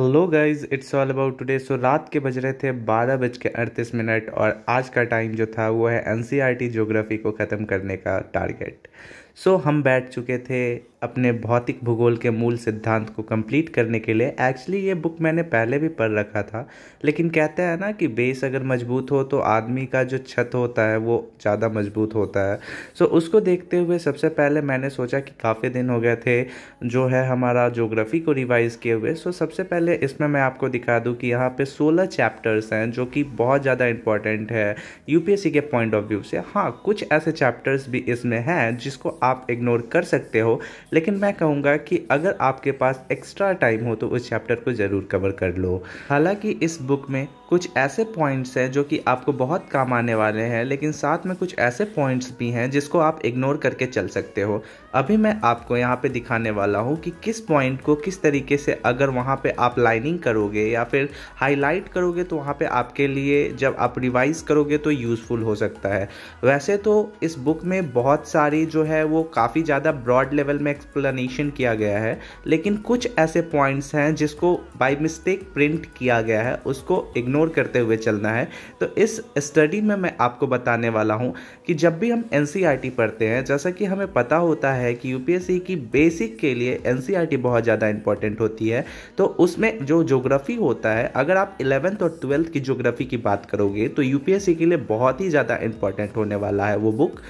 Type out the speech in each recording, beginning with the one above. Hello guys it's all about today. So रात के बज रहे थे 12:38 और आज का टाइम जो था वो है एनसीईआरटी ज्योग्राफी को ख़त्म करने का टारगेट। सो हम बैठ चुके थे अपने भौतिक भूगोल के मूल सिद्धांत को कंप्लीट करने के लिए। एक्चुअली ये बुक मैंने पहले भी पढ़ रखा था, लेकिन कहते हैं ना कि बेस अगर मजबूत हो तो आदमी का जो छत होता है वो ज़्यादा मजबूत होता है। सो उसको देखते हुए सबसे पहले मैंने सोचा कि काफ़ी दिन हो गए थे जो है हमारा ज्योग्राफी को रिवाइज़ किए हुए। सो सबसे पहले इसमें मैं आपको दिखा दूँ कि यहाँ पर 16 चैप्टर्स हैं जो कि बहुत ज़्यादा इंपॉर्टेंट है यूपीएससी के पॉइंट ऑफ व्यू से। हाँ, कुछ ऐसे चैप्टर्स भी इसमें हैं जिसको आप इग्नोर कर सकते हो, लेकिन मैं कहूँगा कि अगर आपके पास एक्स्ट्रा टाइम हो तो उस चैप्टर को ज़रूर कवर कर लो। हालांकि इस बुक में कुछ ऐसे पॉइंट्स हैं जो कि आपको बहुत काम आने वाले हैं, लेकिन साथ में कुछ ऐसे पॉइंट्स भी हैं जिसको आप इग्नोर करके चल सकते हो। अभी मैं आपको यहाँ पे दिखाने वाला हूँ कि किस पॉइंट को किस तरीके से अगर वहाँ पे आप लाइनिंग करोगे या फिर हाईलाइट करोगे तो वहाँ पे आपके लिए जब आप रिवाइज़ करोगे तो यूज़फुल हो सकता है। वैसे तो इस बुक में बहुत सारी जो है वो काफ़ी ज़्यादा ब्रॉड लेवल में एक्सप्लेनेशन किया गया है, लेकिन कुछ ऐसे पॉइंट्स हैं जिसको बाय मिस्टेक प्रिंट किया गया है, उसको इग्नोर करते हुए चलना है। तो इस स्टडी में मैं आपको बताने वाला हूं कि जब भी हम एनसीईआरटी पढ़ते हैं, जैसा कि हमें पता होता है कि यूपीएससी की बेसिक के लिए एनसीईआरटी बहुत ज़्यादा इंपॉर्टेंट होती है, तो उसमें जो ज्योग्राफी होता है, अगर आप 11th और 12th की ज्योग्राफी की बात करोगे तो यूपीएससी के लिए बहुत ही ज़्यादा इंपॉर्टेंट होने वाला है वो बुक।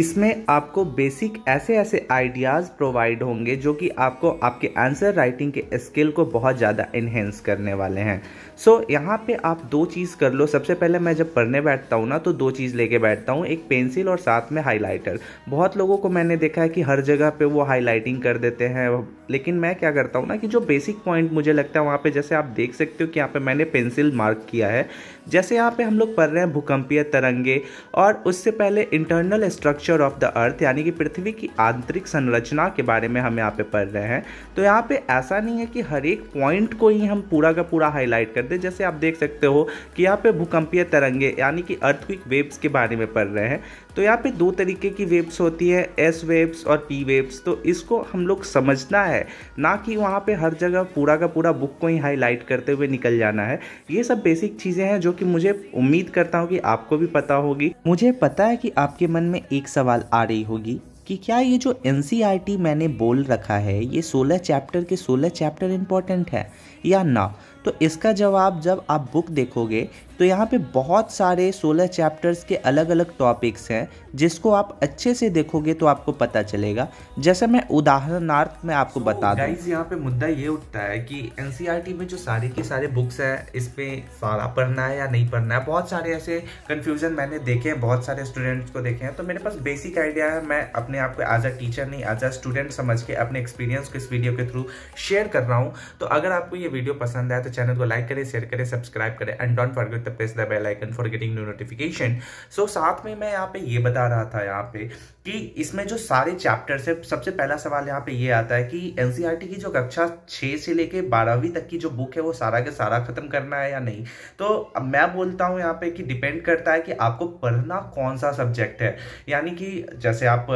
इसमें आपको बेसिक ऐसे ऐसे आइडियाज़ प्रोवाइड होंगे जो कि आपको आपके आंसर राइटिंग के स्किल को बहुत ज़्यादा इन्हेंस करने वाले हैं। सो यहाँ पे आप दो चीज़ कर लो। सबसे पहले मैं जब पढ़ने बैठता हूँ ना तो दो चीज़ लेके बैठता हूँ, एक पेंसिल और साथ में हाईलाइटर। बहुत लोगों को मैंने देखा है कि हर जगह पे वो हाईलाइटिंग कर देते हैं, लेकिन मैं क्या करता हूँ ना कि जो बेसिक पॉइंट मुझे लगता है वहाँ पर, जैसे आप देख सकते हो कि यहाँ पर मैंने पेंसिल मार्क किया है। जैसे यहाँ पर हम लोग पढ़ रहे हैं भूकंपीय तरंगे, और उससे पहले internal structure of the earth यानी कि पृथ्वी की आंतरिक संरचना के बारे में हम यहाँ पे पढ़ रहे हैं। तो यहाँ पे ऐसा नहीं है कि हर एक पॉइंट को ही हम पूरा का पूरा हाईलाइट कर दें। जैसे आप देख सकते हो कि यहाँ पे भूकंपीय तरंगे यानी कि अर्थक्वेक वेव्स के बारे में पढ़ रहे हैं। तो यहाँ पे दो तरीके की वेव्स होती है, एस वेव्स और पी वेव्स। तो इसको हम लोग समझना है, ना कि वहाँ पे हर जगह पूरा का पूरा बुक को ही हाईलाइट करते हुए निकल जाना है। ये सब बेसिक चीज़ें हैं जो कि मुझे उम्मीद करता हूँ कि आपको भी पता होगी। मुझे पता है कि आपके मन में एक सवाल आ रही होगी कि क्या ये जो एनसीईआरटी मैंने बोल रखा है ये 16 चैप्टर के 16 चैप्टर इम्पॉर्टेंट है या ना। तो इसका जवाब जब आप बुक देखोगे तो यहाँ पे बहुत सारे 16 चैप्टर्स के अलग अलग टॉपिक्स हैं जिसको आप अच्छे से देखोगे तो आपको पता चलेगा। जैसे मैं उदाहरणार्थ में आपको बता दूं गाइस, यहाँ पे मुद्दा ये उठता है कि एनसीईआरटी में जो सारे के सारे बुक्स हैं इस पर सारा पढ़ना है या नहीं पढ़ना है। बहुत सारे ऐसे कन्फ्यूज़न मैंने देखे हैं, बहुत सारे स्टूडेंट्स को देखे हैं। तो मेरे पास बेसिक आइडिया है, मैं अपने आप को एज अ टीचर नहीं एज अ स्टूडेंट समझ के अपने एक्सपीरियंस को इस वीडियो के थ्रू शेयर कर रहा हूँ। तो अगर आपको ये वीडियो पसंद आए तो चैनल को लाइक करें, शेयर करें, सब्सक्राइब करें and don't forget to press the bell icon for getting new notification. So साथ में मैं यहाँ पे ये बता रहा था यहाँ पे कि इसमें जो सारे चैप्टर्स है, सबसे पहला सवाल यहाँ पे ये आता है कि एनसीईआरटी की जो कक्षा 6 से लेके 12वीं तक की जो बुक है वो सारा के सारा खत्म करना है या नहीं। तो अब मैं बोलता हूँ यहाँ पे कि डिपेंड करता है कि आपको पढ़ना कौन सा सब्जेक्ट है। यानी कि जैसे आप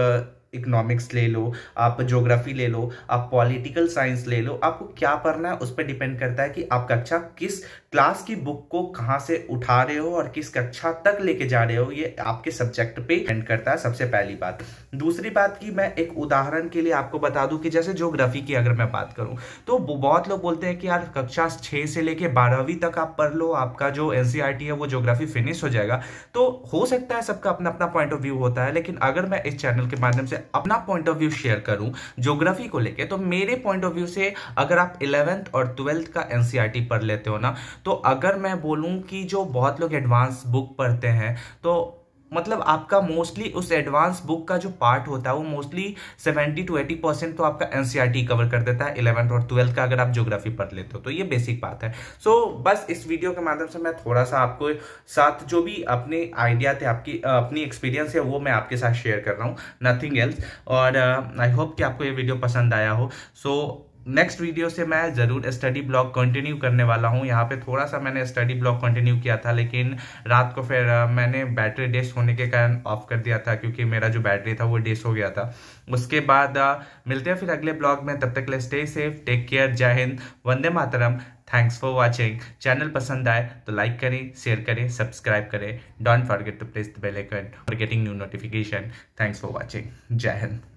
इकोनॉमिक्स ले लो, आप ज्योग्राफी ले लो, आप पॉलिटिकल साइंस ले लो, आपको क्या पढ़ना है उस पर डिपेंड करता है कि आप कक्षा किस क्लास की बुक को कहाँ से उठा रहे हो और किस कक्षा तक लेके जा रहे हो। ये आपके सब्जेक्ट पे डिपेंड करता है, सबसे पहली बात। दूसरी बात की मैं एक उदाहरण के लिए आपको बता दूं कि जैसे ज्योग्राफी की अगर मैं बात करूँ तो बहुत लोग बोलते हैं कि यार कक्षा 6 से लेके 12वीं तक आप पढ़ लो, आपका जो एनसीईआरटी है वो ज्योग्राफी फिनिश हो जाएगा। तो हो सकता है सबका अपना अपना पॉइंट ऑफ व्यू होता है, लेकिन अगर मैं इस चैनल के माध्यम से अपना पॉइंट ऑफ व्यू शेयर करूं ज्योग्राफी को लेके, तो मेरे पॉइंट ऑफ व्यू से अगर आप 11th और 12th का एनसीईआरटी पढ़ लेते हो ना, तो अगर मैं बोलूं कि जो बहुत लोग एडवांस बुक पढ़ते हैं तो मतलब आपका मोस्टली उस एडवांस बुक का जो पार्ट होता है वो मोस्टली 70 to 80% तो आपका एनसीईआरटी कवर कर देता है 11th और 12th का, अगर आप ज्योग्राफी पढ़ लेते हो। तो ये बेसिक बात है। सो बस इस वीडियो के माध्यम से मैं थोड़ा सा आपको साथ जो भी अपने आइडिया थे, आपकी अपनी एक्सपीरियंस है, वो मैं आपके साथ शेयर कर रहा हूँ, नथिंग एल्स। और आई होप कि आपको ये वीडियो पसंद आया हो। सो नेक्स्ट वीडियो से मैं ज़रूर स्टडी ब्लॉग कंटिन्यू करने वाला हूँ। यहाँ पे थोड़ा सा मैंने स्टडी ब्लॉग कंटिन्यू किया था, लेकिन रात को फिर मैंने बैटरी डेस होने के कारण ऑफ कर दिया था, क्योंकि मेरा जो बैटरी था वो डेस हो गया था। उसके बाद मिलते हैं फिर अगले ब्लॉग में। तब तक ले स्टे सेफ, टेक केयर, जय हिंद, वंदे मातरम, थैंक्स फॉर वॉचिंग। चैनल पसंद आए तो लाइक करें, शेयर करें, सब्सक्राइब करें। Don't forget to press the bell icon for getting new notification. Thanks for watching, जय हिंद।